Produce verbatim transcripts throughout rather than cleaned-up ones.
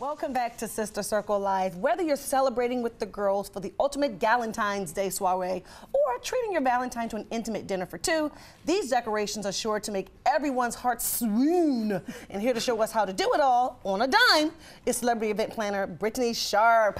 Welcome back to Sister Circle Live. Whether you're celebrating with the girls for the ultimate Galentine's Day soiree or treating your Valentine to an intimate dinner for two, these decorations are sure to make everyone's heart swoon. And here to show us how to do it all on a dime is celebrity event planner Brittany Sharp.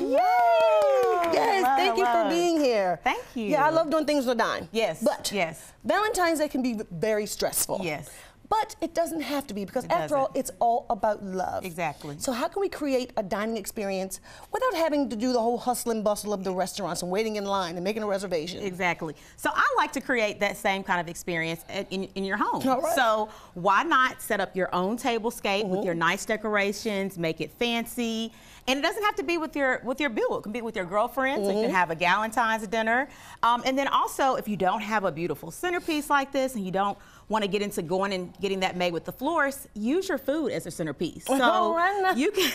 Yay! Yes, love, thank you love. for being here. Thank you. Yeah, I love doing things on a dime. Yes. But yes. Valentine's Day can be very stressful. Yes. But it doesn't have to be, because it after doesn't. all, it's all about love. Exactly. So how can we create a dining experience without having to do the whole hustle and bustle of the restaurants and waiting in line and making a reservation? Exactly. So I like to create that same kind of experience in, in your home. All right. So why not set up your own tablescape mm-hmm. with your nice decorations, make it fancy. And it doesn't have to be with your with your boo. It can be with your girlfriends. Mm-hmm. So you can have a Galentine's dinner. Um, and then also, if you don't have a beautiful centerpiece like this and you don't want to get into going and getting that made with the florist, use your food as a centerpiece. So you can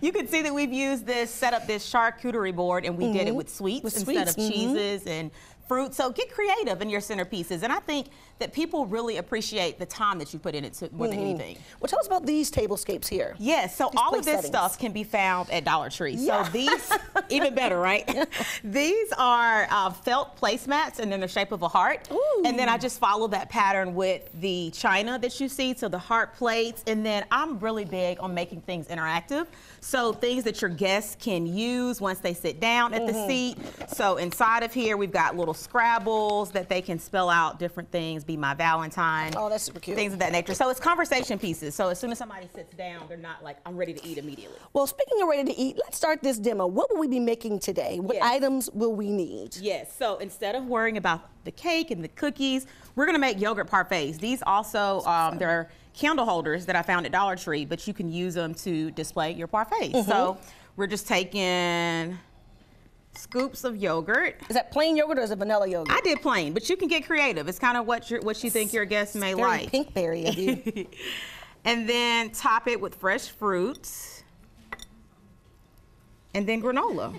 you can see that we've used this, set up this charcuterie board, and we mm-hmm. did it with sweets with instead sweets. of mm-hmm. cheeses and fruit. So get creative in your centerpieces. And I think that people really appreciate the time that you put in it to, more mm-hmm. than anything. Well, tell us about these tablescapes here. Yes, so these all of this settings. stuff can be found at Dollar Tree. Yeah. So these, even better, right? These are uh, felt placemats and in the shape of a heart. Ooh. And then I just follow that pattern with the china that you see, so the heart plates. And then I'm really big on making things interactive. So things that your guests can use once they sit down at mm-hmm. the seat. So inside of here, we've got little Scrabbles that they can spell out different things, be my Valentine. Oh, that's super cute. Things of that nature. So it's conversation pieces. So as soon as somebody sits down, they're not like, I'm ready to eat immediately. Well, speaking of ready to eat, let's start this demo. What will we be making today? What yes. items will we need? Yes, so instead of worrying about the cake and the cookies, we're gonna make yogurt parfaits. These also, um, they're candle holders that I found at Dollar Tree, but you can use them to display your parfaits. Mm-hmm. So we're just taking scoops of yogurt. Is that plain yogurt or is it vanilla yogurt? I did plain, but you can get creative. It's kind of what you what you think your guests may it's very like. Pink berry of you. And then top it with fresh fruits, and then granola.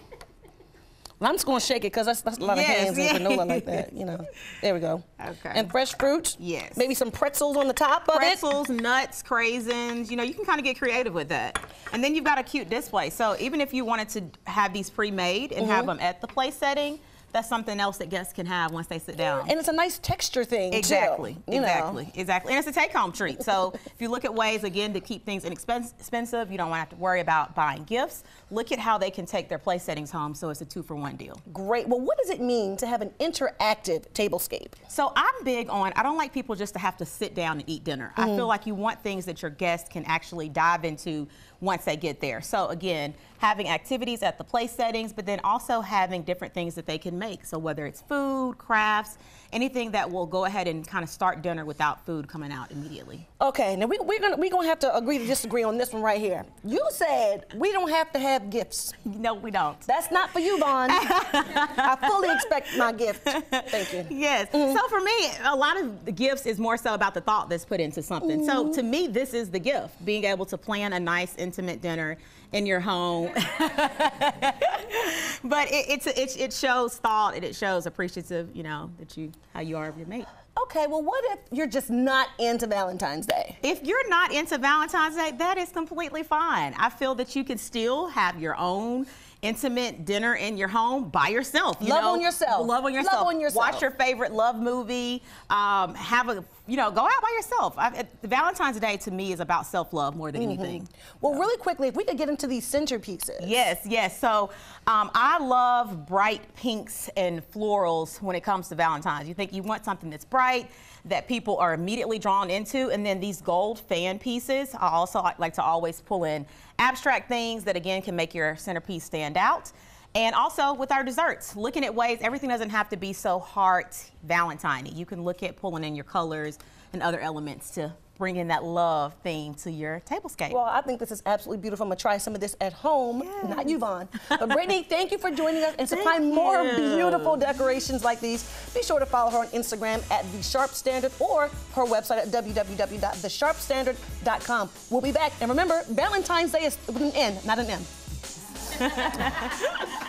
Well, I'm just gonna shake it because that's, that's a lot yes, of hands yes. and granola like that. You know, there we go. Okay. And fresh fruits. Yes. Maybe some pretzels on the top of pretzels, it. Pretzels, nuts, craisins. You know, you can kind of get creative with that. And then you've got a cute display. So even if you wanted to have these pre-made and mm-hmm. have them at the play setting, that's something else that guests can have once they sit down. And it's a nice texture thing, exactly, too. Exactly, know. exactly. And it's a take-home treat. So if you look at ways, again, to keep things inexpensive, you don't want to have to worry about buying gifts. Look at how they can take their play settings home, so it's a two-for-one deal. Great. Well, what does it mean to have an interactive tablescape? So I'm big on, I don't like people just to have to sit down and eat dinner. Mm-hmm. I feel like you want things that your guests can actually dive into once they get there. So again, having activities at the play settings, but then also having different things that they can make. So whether it's food, crafts, anything that will go ahead and kind of start dinner without food coming out immediately. Okay, now we, we're gonna we're gonna have to agree to disagree on this one right here. You said we don't have to have gifts. No, we don't. That's not for you, Vaughn. I fully expect my gift. Thank you. Yes. Mm-hmm. So for me, a lot of the gifts is more so about the thought that's put into something. Mm-hmm. So to me, this is the gift: being able to plan a nice, intimate dinner in your home. But it, it's, it, it shows thought and it shows appreciative, you know, that you how you are with your mate. Okay, well, what if you're just not into Valentine's Day? If you're not into Valentine's Day, that is completely fine. I feel that you can still have your own intimate dinner in your home by yourself. You love know? on yourself. Love on yourself. Love on yourself. Watch your favorite love movie. Um, have a, you know, go out by yourself. I, Valentine's Day to me is about self-love more than mm-hmm. anything. Well, so. really quickly, if we could get into these centerpieces. Yes, yes. So um, I love bright pinks and florals when it comes to Valentine's. You think you want something that's bright, that people are immediately drawn into, and then these gold fan pieces. I also like to always pull in abstract things that again can make your centerpiece stand out. And also with our desserts, looking at ways, everything doesn't have to be so heart Valentine-y. You can look at pulling in your colors and other elements to bring in that love theme to your tablescape. Well, I think this is absolutely beautiful. I'm gonna try some of this at home, yes. not you, Vaughn. But Brittany, thank you for joining us and supply more beautiful decorations like these. Be sure to follow her on Instagram at The Sharp Standard or her website at w w w dot the sharp standard dot com. We'll be back. And remember, Valentine's Day is with an N, not an M. Ha ha ha ha.